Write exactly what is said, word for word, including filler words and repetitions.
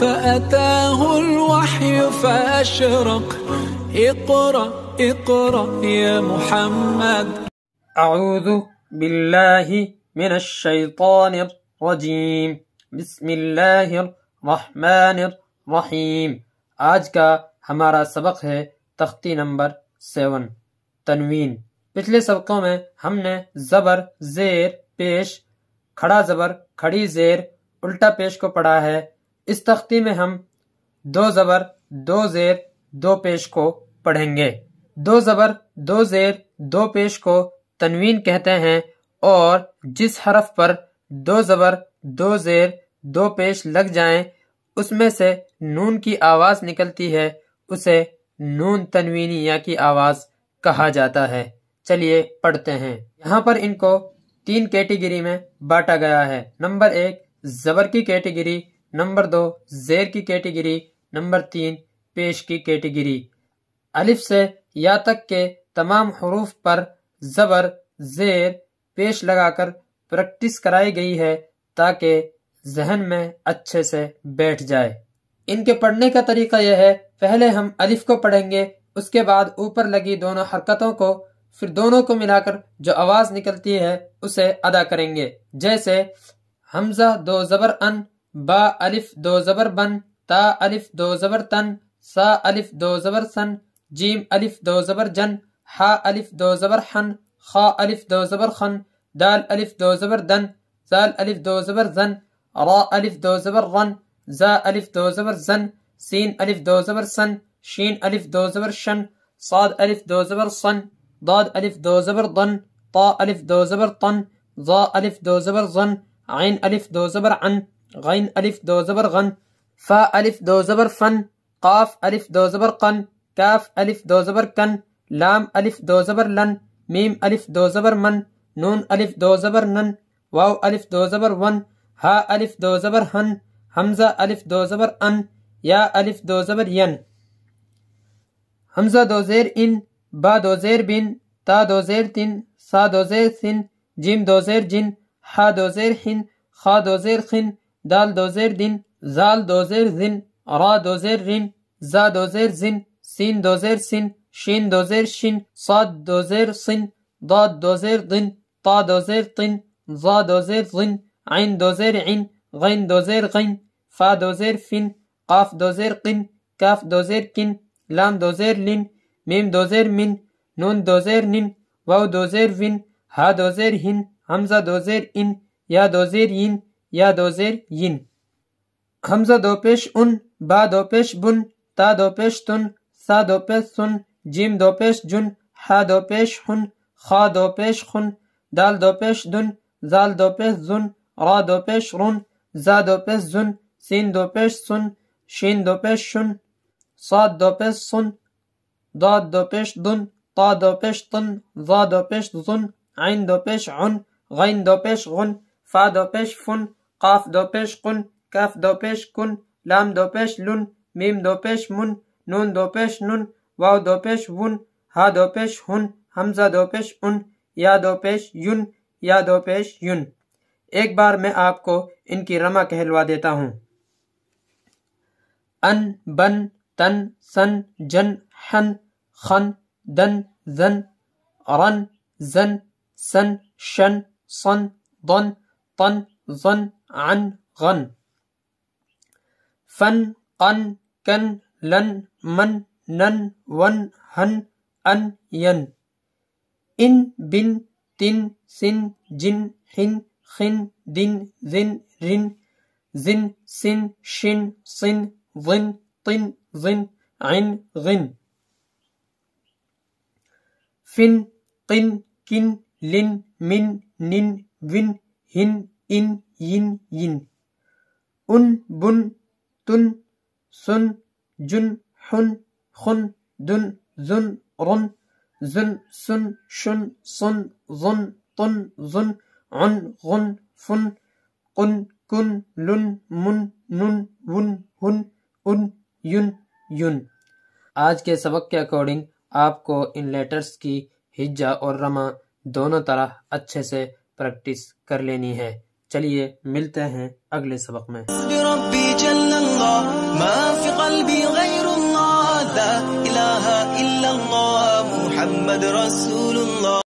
فأتاه الوحي فأشرق اقرأ اقرأ يا محمد. أعوذ بالله من الشيطان الرجيم، بسم اللہ الرحمن الرحیم. آج کا ہمارا سبق ہے تختی نمبر سیون تنوین. پچھلے سبقوں میں ہم نے زبر، زیر، پیش، کھڑا زبر، کھڑی زیر، الٹا پیش کو پڑھا ہے. اس تختی میں ہم دو زبر دو زیر دو پیش کو پڑھیں گے. دو زبر دو زیر دو پیش کو تنوین کہتے ہیں، اور جس حرف پر دو زبر دو زیر دو پیش لگ جائیں اس میں سے نون کی آواز نکلتی ہے، اسے نون تنوینیہ کی آواز کہا جاتا ہے. چلیے پڑھتے ہیں. یہاں پر ان کو تین کیٹیگری میں بانٹا گیا ہے. نمبر ایک زبر کی کیٹیگری، نمبر دو زیر کی کیٹیگری، نمبر تین پیش کی کیٹیگری. الف سے یا تک کے تمام حروف پر زبر، زیر، پیش لگا کر پریکٹس کرائی گئی ہے تاکہ ذہن میں اچھے سے بیٹھ جائے. ان کے پڑھنے کا طریقہ یہ ہے، پہلے ہم الف کو پڑھیں گے، اس کے بعد اوپر لگی دونوں حرکتوں کو، پھر دونوں کو ملا کر جو آواز نکلتی ہے اسے ادا کریں گے. جیسے حمزہ دو زبر ان، با الف دو زبر بن، تا الف دو زبر تن، سا الف دو زبر سن، جیم الف دو زبر جن، ہا الف دو زبر حن، خا الف دو زبر خن، دال الف دو زبر دن، زال الف دو زبر زن، را الف دو زبر رن، زا الف دو زبر زن، سین الف دو زبر سن، شین الف دو زبر شن، صاد الف دو زبر صن، ضاد الف دو زبر ضن، طا الف دو زبر طن، ظا الف دو زبر ظن، عین الف دو زبر عن، غین الف دو زبر غن، فا الف دو زبر فن، قاف الف دو زبر قن، کاف الف دو زبر کن، لام الف دو زبر لن، میم الف دو زبر من، نون الف دو زبر نن، واو الف دو زبر ون، ہا الف دو زبر ہن، حمزہ الف دو زبر ان، یا الف دو زبر ین، حمزہ دو زیر ان، با دو زیر بن، تا دو زیر تن، سا دو زیر سن، جیم دو زیر جن، ہا دو زیر ہن، خا دو زیر خن، دال دو زیر دن، زال دو زیر زن، را دو زیر رن، زا دو زیر زن، سین دو زیر سن، شین دو زیر شن، صاد دو زیر سن، ضاد دو زیر دن، تا دو زیر تن، ظا دو زیر ظن، عین دو زیر عین، غین دو زیر غین، فا دو زیر فن، قاف دو زیر قن، کاف دو زیر کن، لام دو زیر لن، میم دو زیر من، نون دو زیر نن، واو دو زیر ون، ہا دو زیر ہن، حمزہ دو زیر ان، یا دو زیر ین، یا دو زیر ین، حمزہ دو پیش ان، با دو پیش بن، تا دو پیش تن، سا دو پیش سن، جیم دو پیش جن، ہا دو پیش ہن، خا دو پیش خن، دال دو پیش دن، زال دو پیش زن، را دو پیش رن، زا دو پیش زن، سین دو پیش سن، شین دو پیش شن، صاد دو پیش سن، ضاد دو پیش دن، تا دو پیش تن، ظا دو پیش زن، عین دو پیش عن، غین دو پیش غن، فا دو پیش فن، قاف دو پیش قن، کاف دو پیش کن، لام دو پیش لن، میم دو پیش من، نون دو پیش نن، واو دو پیش ون، ہا دو پیش ہن، حمزہ دو پیش ان، یا دو پیش یون، یا دو پیش یون. ایک بار میں آپ کو ان کی رمہ کہلوا دیتا ہوں. ان، بن، تن، سن، جن، حن، خن، دن، زن، رن، زن، سن، شن، صن، ضن، طن، ظن، عن، غن، فن، قن، کن، لن، من، نن، ون، ہن، ان، ین، ان، بن، تن، سن، جن، ہن، خن، دن، زن، رن، زن، سن، شن، سن، ظن، طن، ظن، عن، غن، فن، قن، کن، لن، من، نن، ون، ہن، ان، ین، ین، ان، بن، تن، سن، جن، حن، خن، دن، زن، رن، زن، سن، شن، سن، ظن، طن، ظن، عن، غن، فن، قن، کن، لن، من، نن، ون، ہن، ان، یون، یون. آج کے سبق کے اکارڈنگ آپ کو ان لیٹرز کی ہجہ اور رمہ دونوں طرح اچھے سے پریکٹس کر لینی ہے. چلیے ملتے ہیں اگلے سبق میں. محمد رسول اللہ۔